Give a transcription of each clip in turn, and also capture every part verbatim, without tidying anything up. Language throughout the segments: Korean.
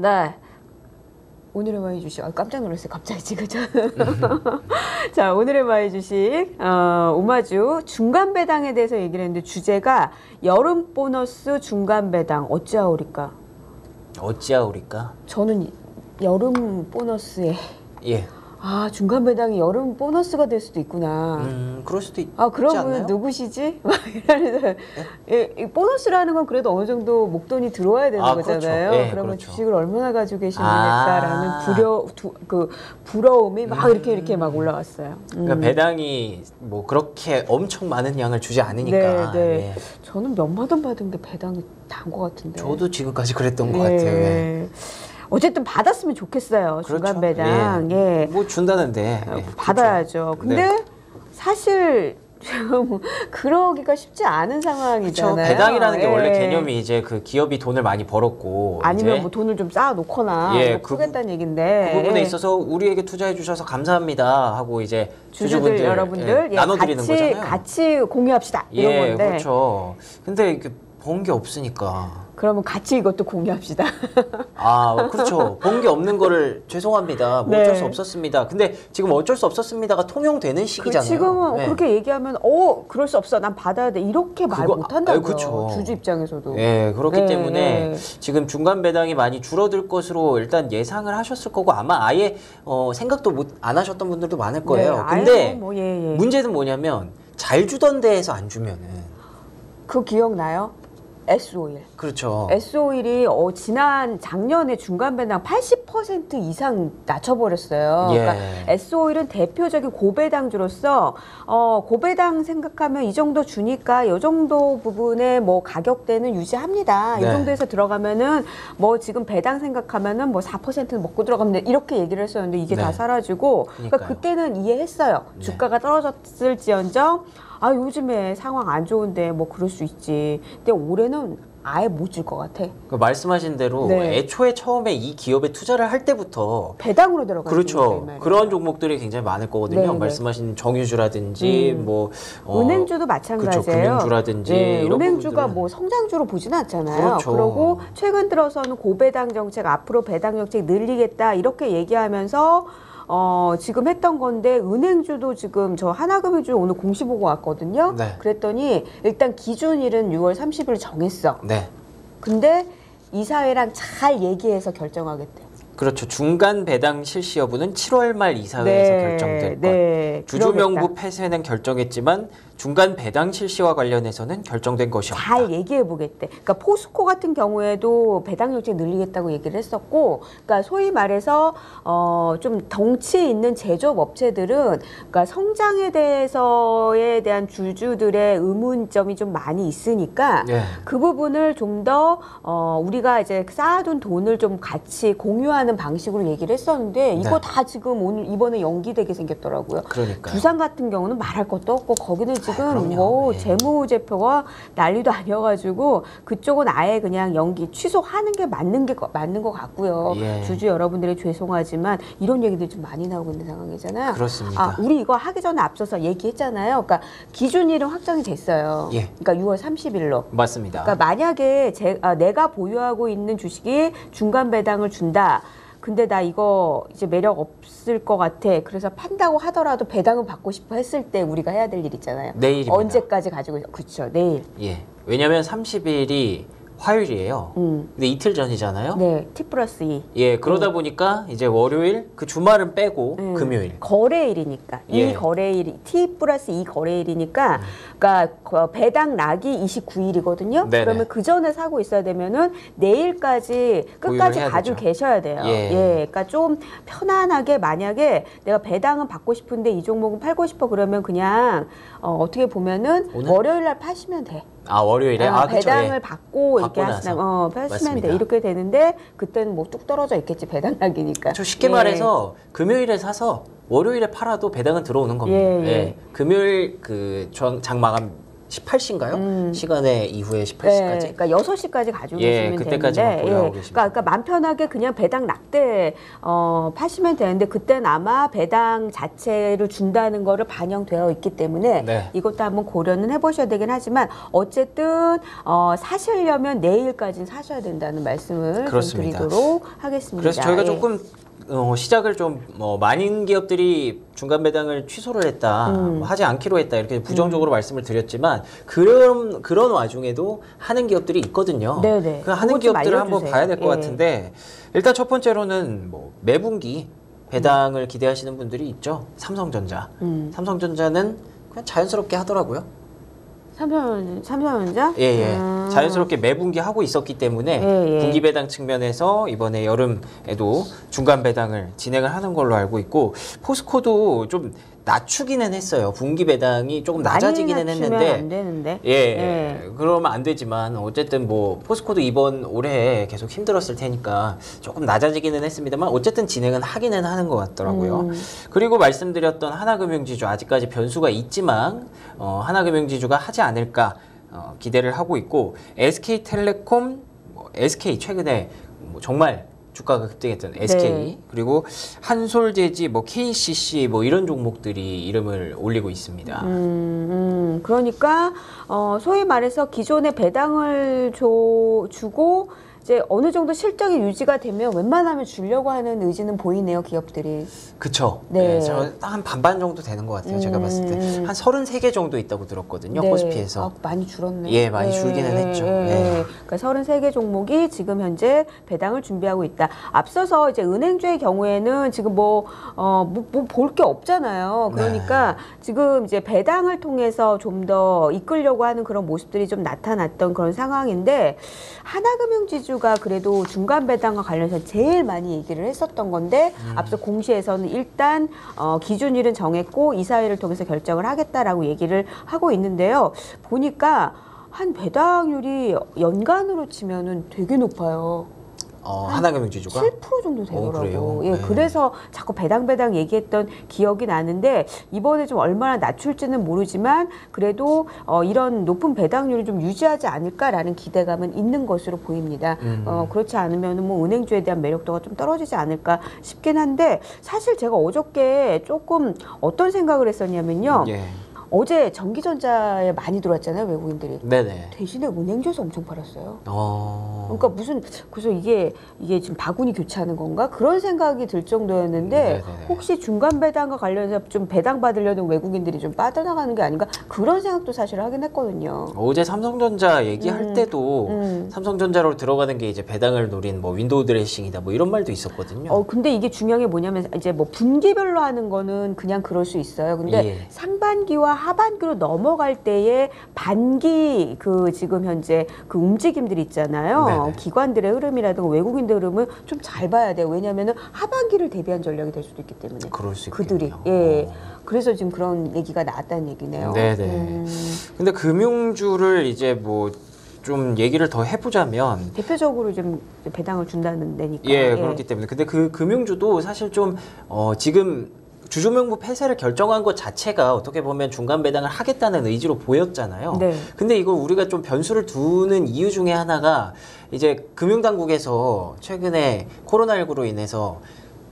네, 오늘의 마이 주식, 아, 깜짝 놀랐어요. 갑자기 지금 저. 자, 오늘의 마이 주식 어, 오마주 중간 배당에 대해서 얘기를 했는데 주제가 여름 보너스 중간 배당 어찌하오리까? 어찌하오리까? 저는 여름 보너스에 예. 아, 중간 배당이 여름 보너스가 될 수도 있구나. 음, 그럴 수도 있지 않나요? 아, 그러면 누구시지? 막 이러면서 예? 예, 보너스라는 건 그래도 어느 정도 목돈이 들어와야 되는 아, 거잖아요. 그렇죠. 예, 그러면 그렇죠. 주식을 얼마나 가지고 계시는가라는 아 부려, 두, 그 부러움이 막 음 이렇게 이렇게 막 올라왔어요. 음. 그러니까 배당이 뭐 그렇게 엄청 많은 양을 주지 않으니까. 네, 네. 예. 저는 몇만 원 받은 게 배당이 다인 것 같은데. 저도 지금까지 그랬던 것 예. 같아요. 예. 어쨌든 받았으면 좋겠어요. 그렇죠. 중간 배당. 예. 예. 뭐 준다는데. 예. 받아야죠. 그렇죠. 근데 네. 사실 좀 그러기가 쉽지 않은 상황이잖아요. 그렇죠. 배당이라는 게 예. 원래 개념이 이제 그 기업이 돈을 많이 벌었고 아니면 이제 뭐 돈을 좀 쌓아놓거나 예. 뭐 쓰겠다는 얘긴데 그 부분에 예. 있어서 우리에게 투자해 주셔서 감사합니다 하고 이제 주주분들, 주주분들 여러분들 예. 나눠드리는 같이, 거잖아요. 같이 공유합시다 이런 예. 건데. 그렇죠. 근데 번 게 없으니까. 그러면 같이 이것도 공유합시다. 아, 그렇죠. 본 게 없는 거를 죄송합니다. 뭐 네. 어쩔 수 없었습니다. 근데 지금 어쩔 수 없었습니다가 통용되는 시기잖아요. 그 지금은 네. 그렇게 얘기하면 어, 그럴 수 없어. 난 받아야 돼. 이렇게 말 못 한다고요. 그렇죠. 주주 입장에서도. 네, 그렇기 네. 때문에 지금 중간 배당이 많이 줄어들 것으로 일단 예상을 하셨을 거고 아마 아예 어, 생각도 못, 안 하셨던 분들도 많을 거예요. 네, 근데 뭐, 예, 예. 문제는 뭐냐면 잘 주던 데에서 안 주면은. 그 기억나요? 에스 오일. 그렇죠. 에스 오일이 어, 지난 작년에 중간 배당 팔십 퍼센트 이상 낮춰버렸어요. 예. 그러니까 에스 오일은 대표적인 고배당주로서 어, 고배당 생각하면 이 정도 주니까 이 정도 부분에 뭐 가격대는 유지합니다. 네. 이 정도에서 들어가면은 뭐 지금 배당 생각하면은 뭐 사 퍼센트는 먹고 들어가면 돼. 이렇게 얘기를 했었는데 이게 네. 다 사라지고 그러니까 그때는 이해했어요. 네. 주가가 떨어졌을지언정. 아, 요즘에 상황 안 좋은데 뭐 그럴 수 있지. 근데 올해는 아예 못 줄 것 같아. 그 말씀하신 대로 네. 애초에 처음에 이 기업에 투자를 할 때부터 배당으로 들어가는 그렇죠. 그런 종목들이 굉장히 많을 거거든요. 네네. 말씀하신 정유주라든지 음. 뭐 어, 은행주도 마찬가지예요. 그렇죠. 금융주라든지 네. 이런 은행주가 부분들은. 뭐 성장주로 보진 않잖아요. 그렇죠. 그리고 최근 들어서는 고배당 정책 앞으로 배당 정책 늘리겠다 이렇게 얘기하면서 어, 지금 했던 건데 은행주도 지금 저 하나금융주 오늘 공시 보고 왔거든요. 네. 그랬더니 일단 기준일은 유월 삼십일 정했어. 네. 근데 이사회랑 잘 얘기해서 결정하겠대. 그렇죠. 중간 배당 실시 여부는 칠월 말 이사회에서 네, 결정될 것. 네, 주주명부 폐쇄는 결정했지만 중간 배당 실시와 관련해서는 결정된 것이 없다. 잘 얘기해보겠대. 그러니까 포스코 같은 경우에도 배당 정책 늘리겠다고 얘기를 했었고, 그러니까 소위 말해서 어, 좀 덩치 있는 제조업 업체들은 그러니까 성장에 대해서에 대한 주주들의 의문점이 좀 많이 있으니까 네. 그 부분을 좀 더 어, 우리가 이제 쌓아둔 돈을 좀 같이 공유하는 방식으로 얘기를 했었는데 이거 네. 다 지금 오늘 이번에 연기되게 생겼더라고요. 그러니까요. 부산 같은 경우는 말할 것도 없고 거기는 지금 뭐 네. 재무제표가 난리도 아니어가지고 그쪽은 아예 그냥 연기 취소하는 게 맞는 게 맞는 것 같고요. 예. 주주 여러분들이 죄송하지만 이런 얘기들이 좀 많이 나오고 있는 상황이잖아요. 그렇습니다. 아, 우리 이거 하기 전에 앞서서 얘기했잖아요. 그러니까 기준일은 확정이 됐어요. 예. 그러니까 유월 삼십일로. 맞습니다. 그러니까 만약에 제, 아, 내가 보유하고 있는 주식이 중간 배당을 준다. 근데 나 이거 이제 매력 없을 것 같아. 그래서 판다고 하더라도 배당은 받고 싶어 했을 때 우리가 해야 될 일 있잖아요. 내일입니다. 언제까지 가지고 있어? 그렇죠. 내일. 예. 왜냐면 삼십일이 화요일이에요. 음. 근데 이틀 전이잖아요. 네. 티 플러스 이. 예. 그러다 음. 보니까 이제 월요일 그 주말은 빼고 음. 금요일. 거래일이니까. 예. 이 거래일이 티 플러스 이 거래일이니까 음. 그러니까 배당 낙이 이십구일이거든요. 네네. 그러면 그 전에 사고 있어야 되면은 내일까지 끝까지 가지고 되죠. 계셔야 돼요. 예. 예. 그러니까 좀 편안하게 만약에 내가 배당은 받고 싶은데 이 종목은 팔고 싶어 그러면 그냥 어, 어떻게 보면은 오늘? 월요일 날 파시면 돼. 아 월요일에 어, 아, 배당을 예. 받고 이렇게 하시나 어, 하시면 돼 이렇게 되는데 그때는 뭐 뚝 떨어져 있겠지 배당락이니까. 저 쉽게 예. 말해서 금요일에 사서 월요일에 팔아도 배당은 들어오는 겁니다. 예. 예. 금요일 그 장 마감 열여덟 시인가요? 음. 시간에 이후에 열여덟 시까지. 네, 그러니까 여섯 시까지 가지고 예, 계시면 그때까지 되는데 예, 그러니까, 그러니까 마음 편하게 그냥 배당 낙대 어, 파시면 되는데 그때는 아마 배당 자체를 준다는 거를 반영되어 있기 때문에 네. 이것도 한번 고려는 해보셔야 되긴 하지만 어쨌든 어, 사시려면 내일까지는 사셔야 된다는 말씀을 그렇습니다. 좀 드리도록 하겠습니다. 그래서 저희가 예. 조금 어, 시작을 좀 뭐 많은 기업들이 중간 배당을 취소를 했다, 음. 하지 않기로 했다 이렇게 부정적으로 음. 말씀을 드렸지만 그런 그런 와중에도 하는 기업들이 있거든요. 네네. 그 하는 기업들을 한번 봐야 될 것 예. 같은데 일단 첫 번째로는 뭐 매분기 배당을 음. 기대하시는 분들이 있죠. 삼성전자. 음. 삼성전자는 그냥 자연스럽게 하더라고요. 삼성, 삼성전자? 예, 예. 음. 자연스럽게 매분기 하고 있었기 때문에 예, 예. 분기 배당 측면에서 이번에 여름에도 중간 배당을 진행을 하는 걸로 알고 있고 포스코도 좀 낮추기는 했어요. 분기 배당이 조금 낮아지기는 했는데 안 되는데. 예, 예. 그러면 안 되지만 어쨌든 뭐 포스코도 이번 올해 계속 힘들었을 테니까 조금 낮아지기는 했습니다만 어쨌든 진행은 하기는 하는 것 같더라고요. 음. 그리고 말씀드렸던 하나금융지주 아직까지 변수가 있지만 어, 하나금융지주가 하지 않을까 어, 기대를 하고 있고 에스케이텔레콤, 뭐 에스케이 최근에 뭐 정말 주가가 급등했던 에스케이 네. 그리고 한솔재지, 뭐 케이씨씨 뭐 이런 종목들이 이름을 올리고 있습니다. 음, 음, 그러니까 어, 소위 말해서 기존에 배당을 줘, 주고 이제 어느 정도 실적이 유지가 되면 웬만하면 주려고 하는 의지는 보이네요, 기업들이. 그쵸. 네. 네, 한 반반 정도 되는 것 같아요. 음. 제가 봤을 때 한 서른세 개 정도 있다고 들었거든요. 네. 코스피에서. 아, 많이 줄었네. 예, 많이 네. 줄기는 네. 했죠. 네. 네. 그러니까 서른세 개 종목이 지금 현재 배당을 준비하고 있다. 앞서서 이제 은행주의 경우에는 지금 뭐 어, 뭐 볼 게 없잖아요. 그러니까 네. 지금 이제 배당을 통해서 좀 더 이끌려고 하는 그런 모습들이 좀 나타났던 그런 상황인데 하나금융지주 가 그래도 중간 배당과 관련해서 제일 많이 얘기를 했었던 건데 음. 앞서 공시에서는 일단 어, 기준일은 정했고 이사회를 통해서 결정을 하겠다라고 얘기를 하고 있는데요. 보니까 한 배당률이 연간으로 치면은 되게 높아요. 어, 하나금융지주가 칠 퍼센트 정도 되더라고요. 예, 네. 그래서 자꾸 배당 배당 얘기했던 기억이 나는데 이번에 좀 얼마나 낮출지는 모르지만 그래도 어, 이런 높은 배당률을 좀 유지하지 않을까라는 기대감은 있는 것으로 보입니다. 음. 어, 그렇지 않으면 뭐 은행주에 대한 매력도가 좀 떨어지지 않을까 싶긴 한데 사실 제가 어저께 조금 어떤 생각을 했었냐면요. 예. 어제 전기전자에 많이 들어왔잖아요, 외국인들이. 네네. 대신에 은행주에서 엄청 팔았어요. 어... 그러니까 무슨 그래서 이게 이게 지금 바구니 교체하는 건가 그런 생각이 들 정도였는데 네네네. 혹시 중간 배당과 관련해서 좀 배당 받으려는 외국인들이 좀 빠져나가는 게 아닌가 그런 생각도 사실 하긴 했거든요. 어제 삼성전자 얘기할 음, 때도 음. 삼성전자로 들어가는 게 이제 배당을 노린 뭐 윈도우 드레싱이다 뭐 이런 말도 있었거든요. 어 근데 이게 중요한 게 뭐냐면 이제 뭐 분기별로 하는 거는 그냥 그럴 수 있어요. 근데 예. 상반기와 하반기로 넘어갈 때의 반기 그 지금 현재 그 움직임들이 있잖아요. 네네. 기관들의 흐름이라든가 외국인들의 흐름은 좀 잘 봐야 돼요. 왜냐하면 하반기를 대비한 전략이 될 수도 있기 때문에. 그럴 수 있겠네요. 그들이. 예. 그래서 지금 그런 얘기가 나왔다는 얘기네요. 네네. 음. 근데 금융주를 이제 뭐 좀 얘기를 더 해보자면 대표적으로 좀 배당을 준다는 데니까. 예, 예. 그렇기 때문에. 근데 그 금융주도 사실 좀 어, 지금 주주명부 폐쇄를 결정한 것 자체가 어떻게 보면 중간 배당을 하겠다는 의지로 보였잖아요. 네. 근데 이걸 우리가 좀 변수를 두는 이유 중에 하나가 이제 금융당국에서 최근에 코로나십구로 인해서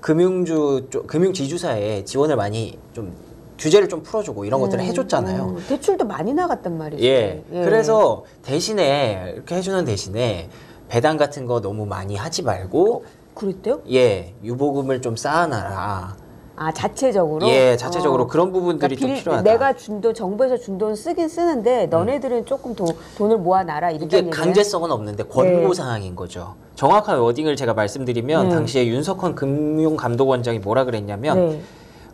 금융주, 금융지주사에 지원을 많이 좀 규제를 좀 풀어주고 이런 음, 것들을 해줬잖아요. 음, 대출도 많이 나갔단 말이죠. 예. 예. 그래서 대신에 이렇게 해주는 대신에 배당 같은 거 너무 많이 하지 말고 그랬대요? 예. 유보금을 좀 쌓아놔라. 아 자체적으로? 예, 자체적으로 어. 그런 부분들이 그러니까 좀 필, 필요하다. 내가 준 돈, 정부에서 준 돈 쓰긴 쓰는데 너네들은 음. 조금 도, 돈을 모아놔라 이렇게. 이게 강제성은 없는데 권고 네. 사항인 거죠. 정확한 워딩을 제가 말씀드리면 네. 당시에 윤석헌 금융감독원장이 뭐라 그랬냐면 네.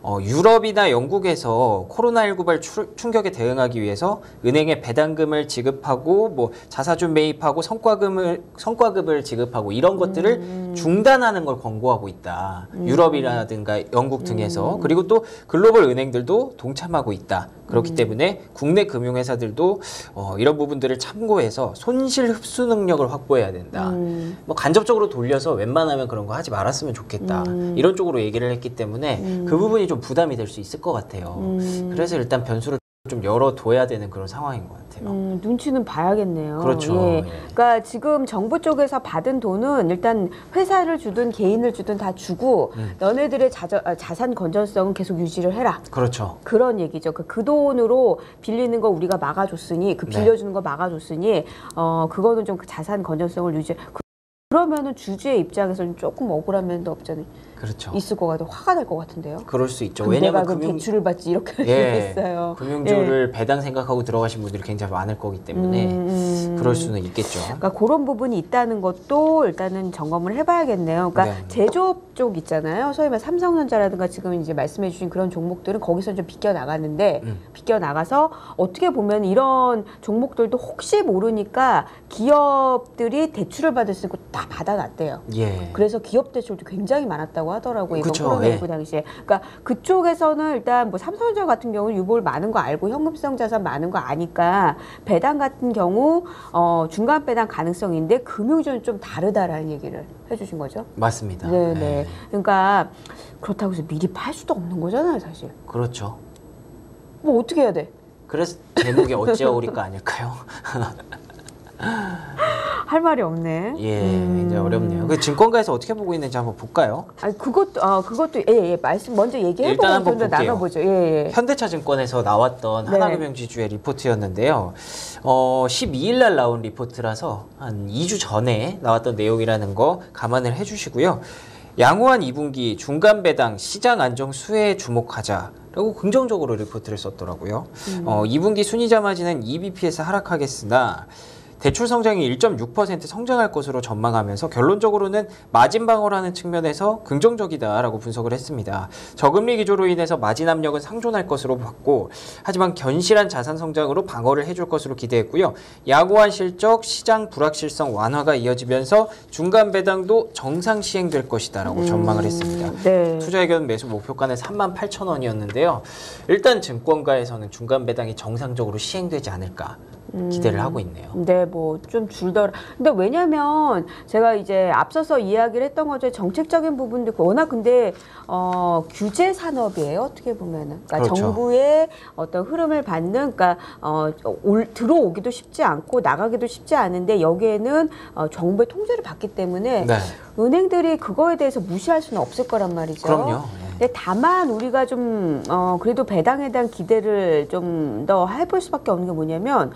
어, 유럽이나 영국에서 코로나 일구 발 추, 충격에 대응하기 위해서 은행에 배당금을 지급하고 뭐 자사주 매입하고 성과금을, 성과급을 지급하고 이런 것들을 음. 중단하는 걸 권고하고 있다. 음. 유럽이라든가 영국 등에서. 음. 그리고 또 글로벌 은행들도 동참하고 있다. 그렇기 음. 때문에 국내 금융회사들도 어, 이런 부분들을 참고해서 손실 흡수 능력을 확보해야 된다. 음. 뭐 간접적으로 돌려서 웬만하면 그런 거 하지 말았으면 좋겠다. 음. 이런 쪽으로 얘기를 했기 때문에 음. 그 부분이 좀 부담이 될 수 있을 것 같아요. 음. 그래서 일단 변수를 좀 열어둬야 되는 그런 상황인 것 같아요. 음, 눈치는 봐야겠네요. 그렇죠. 예. 예. 그러니까 지금 정부 쪽에서 받은 돈은 일단 회사를 주든 개인을 주든 다 주고 음. 너네들의 자저, 자산 건전성은 계속 유지를 해라. 그렇죠. 그런 얘기죠. 그, 그 돈으로 빌리는 거 우리가 막아줬으니 그 빌려주는 네. 거 막아줬으니 어 그거는 좀 그 자산 건전성을 유지. 그러면은 주주의 입장에서는 조금 억울한 면도 없잖아요. 그렇죠. 있을 것 같아요. 화가 날 것 같은데요. 그럴 수 있죠. 왜냐면 금융... 대출을 받지 이렇게 했어요. 예, 금융주를 예. 배당 생각하고 들어가신 분들이 굉장히 많을 거기 때문에 음... 그럴 수는 있겠죠. 그러니까 그런 부분이 있다는 것도 일단은 점검을 해봐야겠네요. 그러니까 네. 제조업 쪽 있잖아요. 소위 말 삼성전자라든가 지금 이제 말씀해주신 그런 종목들은 거기서 좀 비껴 나갔는데 음. 비껴 나가서 어떻게 보면 이런 종목들도 혹시 모르니까 기업들이 대출을 받을 수 있고 다 받아놨대요. 예. 그래서 기업 대출도 굉장히 많았다고. 하더라고요. 이번 코로나 일구 예. 당시에. 그러니까 그쪽에서는 일단 뭐 삼성전자 같은 경우는 유보율 많은 거 알고 현금성 자산 많은 거 아니까 배당 같은 경우 어, 중간 배당 가능성인데 금융주는 좀 다르다라는 얘기를 해주신 거죠. 맞습니다. 네, 네. 그러니까 그렇다고 해서 미리 팔 수도 없는 거잖아요, 사실. 그렇죠. 뭐 어떻게 해야 돼? 그래서 제목이 어찌어울릴까 아닐까요? 할 말이 없네. 예, 음. 이제 어렵네요. 그 증권가에서 어떻게 보고 있는지 한번 볼까요? 아, 그것도, 아, 그것도 예예 예, 말씀 먼저 얘기해보고 일단 한번 나눠보죠. 예, 예. 현대차증권에서 나왔던 네. 하나금융지주의 리포트였는데요. 어, 십이일 날 나온 리포트라서 한 이 주 전에 나왔던 내용이라는 거 감안을 해주시고요. 양호한 이 분기 중간 배당 시장 안정 수혜에 주목하자. 라고 긍정적으로 리포트를 썼더라고요. 음. 어, 이 분기 순이자 마진은 이 비피에서 하락하겠으나 대출 성장이 일 점 육 퍼센트 성장할 것으로 전망하면서 결론적으로는 마진 방어라는 측면에서 긍정적이다라고 분석을 했습니다. 저금리 기조로 인해서 마진 압력은 상존할 것으로 봤고 하지만 견실한 자산 성장으로 방어를 해줄 것으로 기대했고요. 야구한 실적, 시장 불확실성 완화가 이어지면서 중간 배당도 정상 시행될 것이다라고 음, 전망을 했습니다. 네. 투자 의견 매수 목표가는 삼만 팔천 원이었는데요. 일단 증권가에서는 중간 배당이 정상적으로 시행되지 않을까. 기대를 하고 있네요. 음, 네, 뭐 좀 줄더라. 근데 왜냐면 제가 이제 앞서서 이야기를 했던 거죠. 정책적인 부분도 있고 워낙 근데 어, 규제 산업이에요. 어떻게 보면은 그러니까 그렇죠. 정부의 어떤 흐름을 받는, 그러니까 어, 올, 들어오기도 쉽지 않고 나가기도 쉽지 않은데 여기에는 어, 정부의 통제를 받기 때문에 네. 은행들이 그거에 대해서 무시할 수는 없을 거란 말이죠. 그럼요. 네. 근데 다만 우리가 좀 어, 그래도 배당에 대한 기대를 좀 더 해볼 수밖에 없는 게 뭐냐면.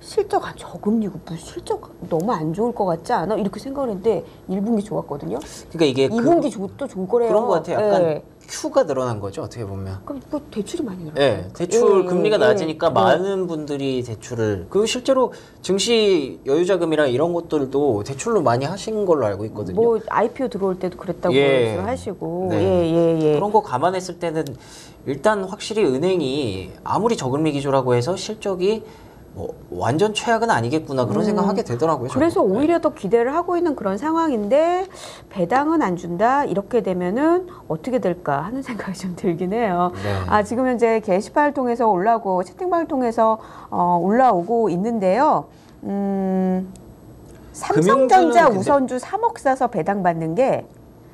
실적 아, 저금리고 실적 너무 안 좋을 것 같지 않아? 이렇게 생각을 했는데 일 분기 좋았거든요. 그러니까 이게 이 분기 그, 또 좋을 거래요. 그런 것 같아요. 약간 네. Q가 늘어난 거죠. 어떻게 보면. 그럼 뭐 대출이 많이 늘어요. 네, 대출 예, 금리가 예, 낮으니까 예. 많은 분들이 대출을 그리고 실제로 증시 여유자금이랑 이런 것들도 대출로 많이 하신 걸로 알고 있거든요. 뭐 아이피오 들어올 때도 그랬다고 예. 하시고 네. 예, 예, 예. 그런 거 감안했을 때는 일단 확실히 은행이 아무리 저금리 기조라고 해서 실적이 뭐 완전 최악은 아니겠구나 그런 음, 생각하게 되더라고요. 저도. 그래서 오히려 더 기대를 하고 있는 그런 상황인데 배당은 안 준다 이렇게 되면은 어떻게 될까 하는 생각이 좀 들긴 해요. 네. 아 지금 현재 게시판을 통해서 올라오고 채팅방을 통해서 어, 올라오고 있는데요. 음, 삼성전자 우선주 근데... 삼억 사서 배당 받는 게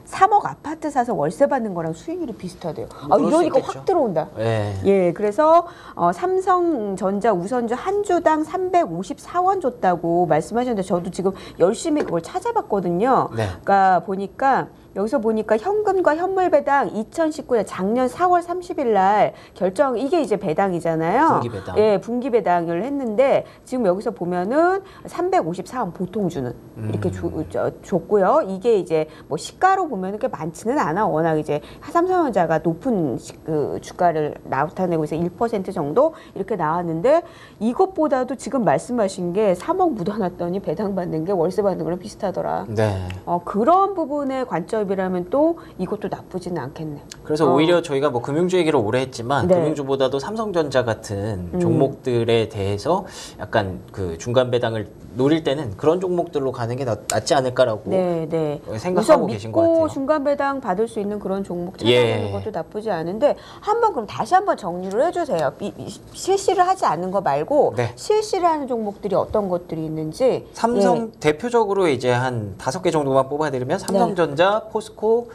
삼억 아파트 사서 월세 받는 거랑 수익률이 비슷하대요. 아, 이러니까 확 들어온다. 예. 예, 그래서 어, 삼성전자 우선주 한 주당 삼백오십사 원 줬다고 말씀하셨는데 저도 지금 열심히 그걸 찾아봤거든요. 네. 그러니까 보니까 여기서 보니까 현금과 현물 배당 이천십구 년 작년 사월 삼십일 날 결정 이게 이제 배당이잖아요. 분기 배당. 예, 분기 배당을 했는데 지금 여기서 보면은 삼백오십사 원 보통 주는 이렇게 음. 주, 줬고요. 이게 이제 뭐 시가로 보면은 꽤 많지는 않아. 워낙 이제 삼성전자가 높은 그 주가를 나타내고 있어서 일 퍼센트 정도 이렇게 나왔는데 이것보다도 지금 말씀하신 게 삼억 묻어놨더니 배당 받는 게 월세 받는 거랑 비슷하더라. 네. 어, 그런 부분에 관점 기업이라면 또 이것도 나쁘지는 않겠네. 그래서 어. 오히려 저희가 뭐 금융주 얘기를 오래 했지만 네. 금융주보다도 삼성전자 같은 음. 종목들에 대해서 약간 그 중간 배당을 노릴 때는 그런 종목들로 가는 게 낫지 않을까라고 네, 네. 생각하고 계신 것 같아요. 중간 배당 받을 수 있는 그런 종목 찾아내는 예. 것도 나쁘지 않은데 한번 그럼 다시 한번 정리를 해주세요. 이, 이, 실시를 하지 않는 거 말고 네. 실시를 하는 종목들이 어떤 것들이 있는지. 삼성 예. 대표적으로 이제 한 다섯 개 정도만 뽑아드리면 삼성전자, 네. 포스코,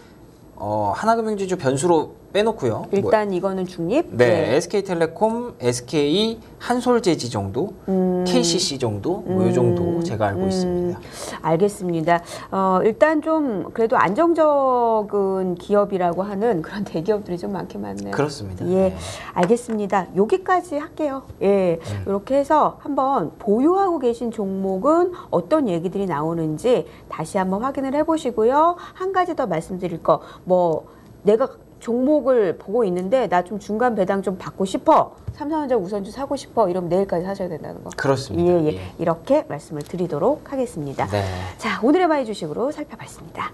어, 하나금융지주 변수로 빼놓고요. 일단 뭐, 이거는 중립. 네, 네. 에스케이텔레콤, 에스케이, 한솔제지 정도, 음. 케이씨씨 정도, 뭐 이 음. 정도 제가 알고 음. 있습니다. 알겠습니다. 어, 일단 좀 그래도 안정적인 기업이라고 하는 그런 대기업들이 좀 많긴 많네요. 그렇습니다. 예, 네. 알겠습니다. 여기까지 할게요. 예, 음. 이렇게 해서 한번 보유하고 계신 종목은 어떤 얘기들이 나오는지 다시 한번 확인을 해보시고요. 한 가지 더 말씀드릴 거, 뭐 내가 종목을 보고 있는데 나 좀 중간 배당 좀 받고 싶어, 삼성전자 우선주 사고 싶어, 이러면 내일까지 사셔야 된다는 거. 그렇습니다. 예, 예. 예. 이렇게 말씀을 드리도록 하겠습니다. 네. 자, 오늘의 마이 주식으로 살펴봤습니다.